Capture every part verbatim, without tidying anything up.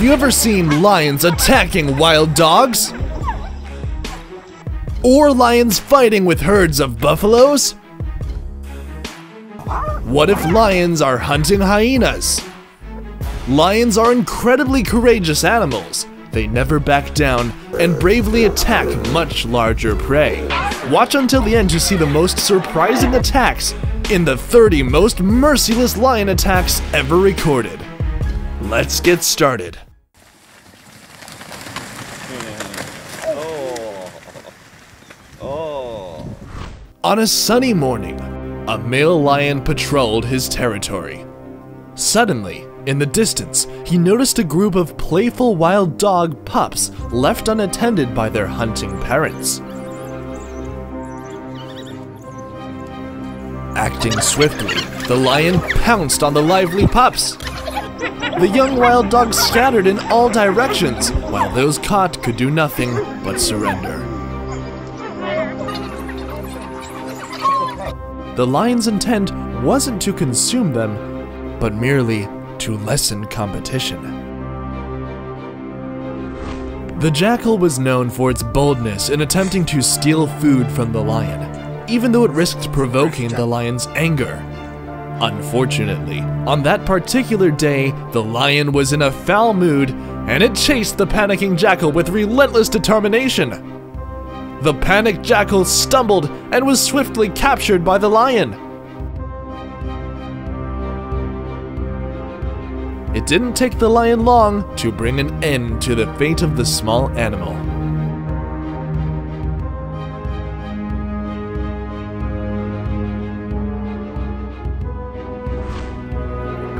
Have you ever seen lions attacking wild dogs? Or lions fighting with herds of buffaloes? What if lions are hunting hyenas? Lions are incredibly courageous animals. They never back down and bravely attack much larger prey. Watch until the end to see the most surprising attacks in the thirty most merciless lion attacks ever recorded. Let's get started. On a sunny morning, a male lion patrolled his territory. Suddenly, in the distance, he noticed a group of playful wild dog pups left unattended by their hunting parents. Acting swiftly, the lion pounced on the lively pups. The young wild dogs scattered in all directions, while those caught could do nothing but surrender. The lion's intent wasn't to consume them, but merely to lessen competition. The jackal was known for its boldness in attempting to steal food from the lion, even though it risked provoking the lion's anger. Unfortunately, on that particular day, the lion was in a foul mood, and it chased the panicking jackal with relentless determination. The panicked jackal stumbled and was swiftly captured by the lion. It didn't take the lion long to bring an end to the fate of the small animal.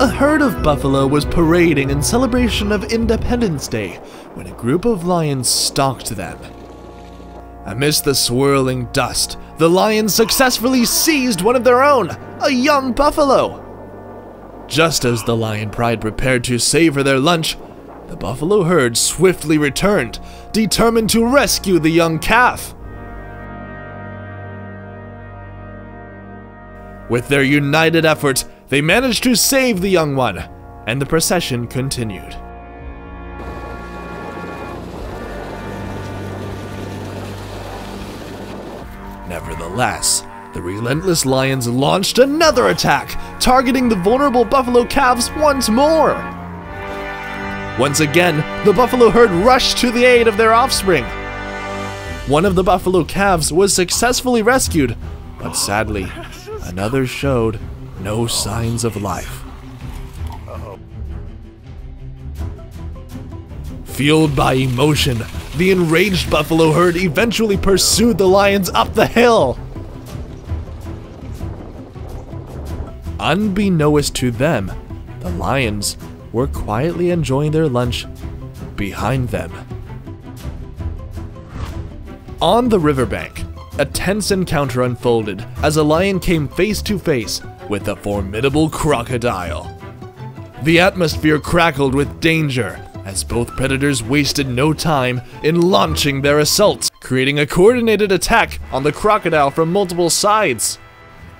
A herd of buffalo was parading in celebration of Independence Day when a group of lions stalked them. Amidst the swirling dust, the lions successfully seized one of their own, a young buffalo. Just as the lion pride prepared to savor their lunch, the buffalo herd swiftly returned, determined to rescue the young calf. With their united effort, they managed to save the young one, and the procession continued. Nevertheless, the relentless lions launched another attack, targeting the vulnerable buffalo calves once more. Once again, the buffalo herd rushed to the aid of their offspring. One of the buffalo calves was successfully rescued, but sadly, another showed no signs of life. Fueled by emotion, the enraged buffalo herd eventually pursued the lions up the hill. Unbeknownst to them, the lions were quietly enjoying their lunch behind them. On the riverbank, a tense encounter unfolded as a lion came face to face with a formidable crocodile. The atmosphere crackled with danger as both predators wasted no time in launching their assaults, creating a coordinated attack on the crocodile from multiple sides.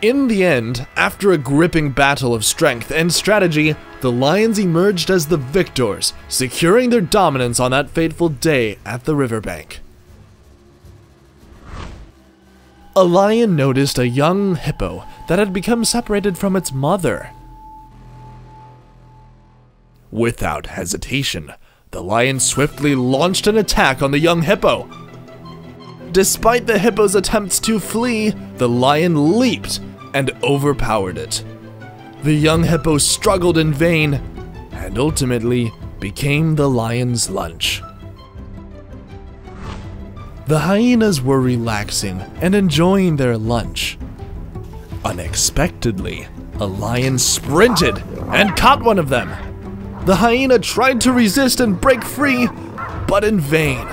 In the end, after a gripping battle of strength and strategy, the lions emerged as the victors, securing their dominance on that fateful day at the riverbank. A lion noticed a young hippo that had become separated from its mother. Without hesitation, the lion swiftly launched an attack on the young hippo. Despite the hippo's attempts to flee, the lion leaped and overpowered it. The young hippo struggled in vain and ultimately became the lion's lunch. The hyenas were relaxing and enjoying their lunch. Unexpectedly, a lion sprinted and caught one of them. The hyena tried to resist and break free, but in vain.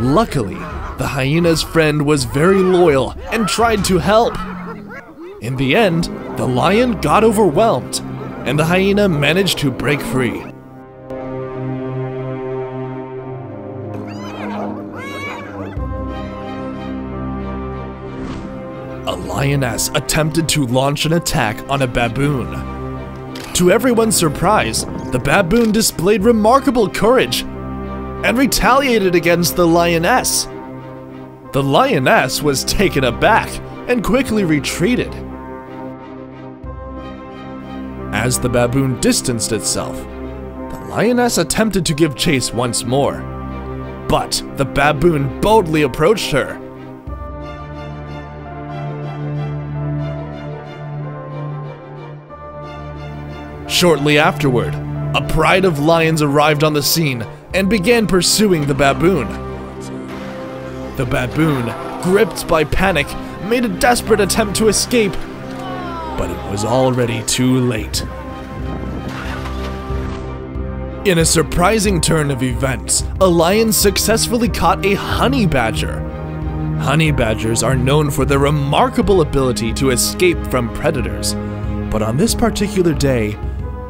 Luckily, the hyena's friend was very loyal and tried to help. In the end, the lion got overwhelmed, and the hyena managed to break free. A lioness attempted to launch an attack on a baboon, To everyone's surprise, the baboon displayed remarkable courage and retaliated against the lioness. The lioness was taken aback and quickly retreated. As the baboon distanced itself, the lioness attempted to give chase once more, but the baboon boldly approached her. Shortly afterward, a pride of lions arrived on the scene and began pursuing the baboon. The baboon, gripped by panic, made a desperate attempt to escape, but it was already too late. In a surprising turn of events, a lion successfully caught a honey badger. Honey badgers are known for their remarkable ability to escape from predators, but on this particular day,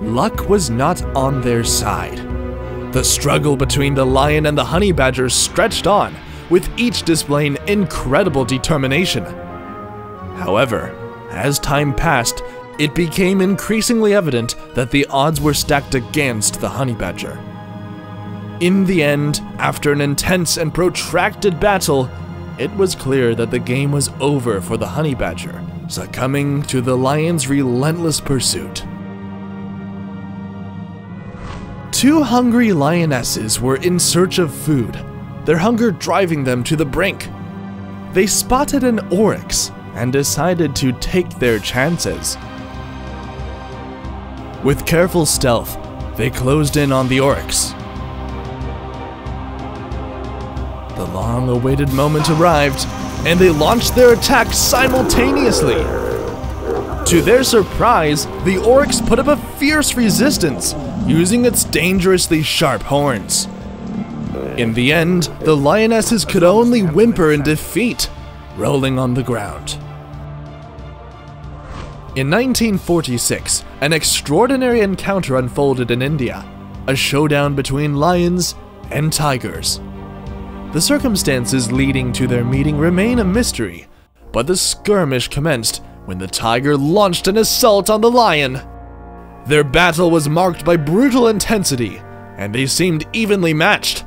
luck was not on their side. The struggle between the lion and the honey badger stretched on, with each displaying incredible determination. However, as time passed, it became increasingly evident that the odds were stacked against the honey badger. In the end, after an intense and protracted battle, it was clear that the game was over for the honey badger, succumbing to the lion's relentless pursuit. Two hungry lionesses were in search of food, their hunger driving them to the brink. They spotted an oryx and decided to take their chances. With careful stealth, they closed in on the oryx. The long-awaited moment arrived, and they launched their attack simultaneously. To their surprise, the oryx put up a fierce resistance, using its dangerously sharp horns. In the end, the lionesses could only whimper in defeat, rolling on the ground. In nineteen forty-six, an extraordinary encounter unfolded in India, a showdown between lions and tigers. The circumstances leading to their meeting remain a mystery, but the skirmish commenced when the tiger launched an assault on the lion. Their battle was marked by brutal intensity, and they seemed evenly matched.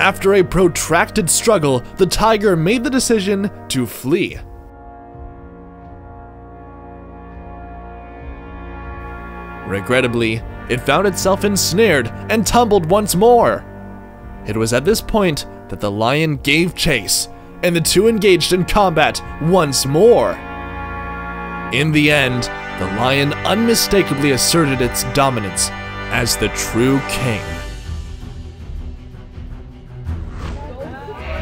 After a protracted struggle, the tiger made the decision to flee. Regrettably, it found itself ensnared and tumbled once more. It was at this point that the lion gave chase, and the two engaged in combat once more. In the end, the lion unmistakably asserted its dominance as the true king.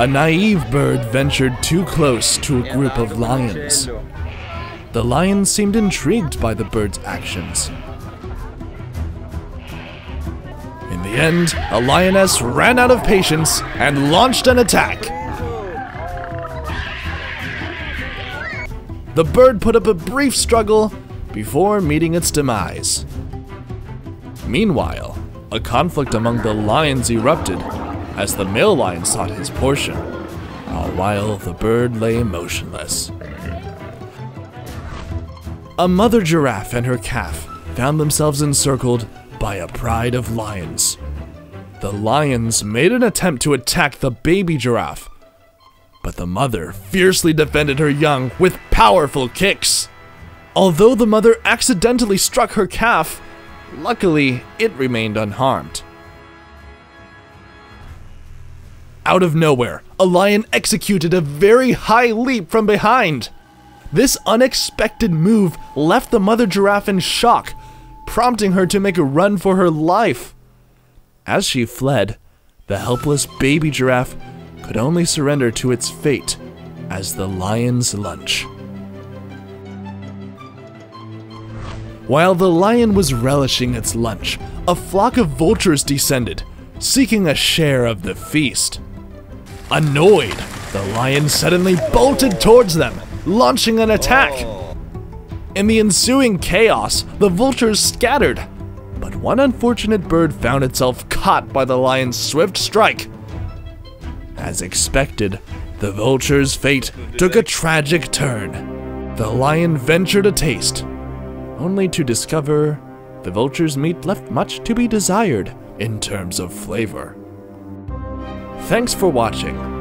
A naive bird ventured too close to a group of lions. The lion seemed intrigued by the bird's actions. In the end, a lioness ran out of patience and launched an attack. The bird put up a brief struggle before meeting its demise. Meanwhile, a conflict among the lions erupted as the male lion sought his portion, while the bird lay motionless. A mother giraffe and her calf found themselves encircled by a pride of lions. The lions made an attempt to attack the baby giraffe, but the mother fiercely defended her young with powerful kicks. Although the mother accidentally struck her calf, luckily it remained unharmed. Out of nowhere, a lion executed a very high leap from behind. This unexpected move left the mother giraffe in shock, prompting her to make a run for her life. As she fled, the helpless baby giraffe could only surrender to its fate as the lion's lunch. While the lion was relishing its lunch, a flock of vultures descended, seeking a share of the feast. Annoyed, the lion suddenly bolted towards them, launching an attack. In the ensuing chaos, the vultures scattered, but one unfortunate bird found itself caught by the lion's swift strike. As expected, the vulture's fate took a tragic turn. The lion ventured a taste, only to discover the vulture's meat left much to be desired in terms of flavor. Thanks for watching.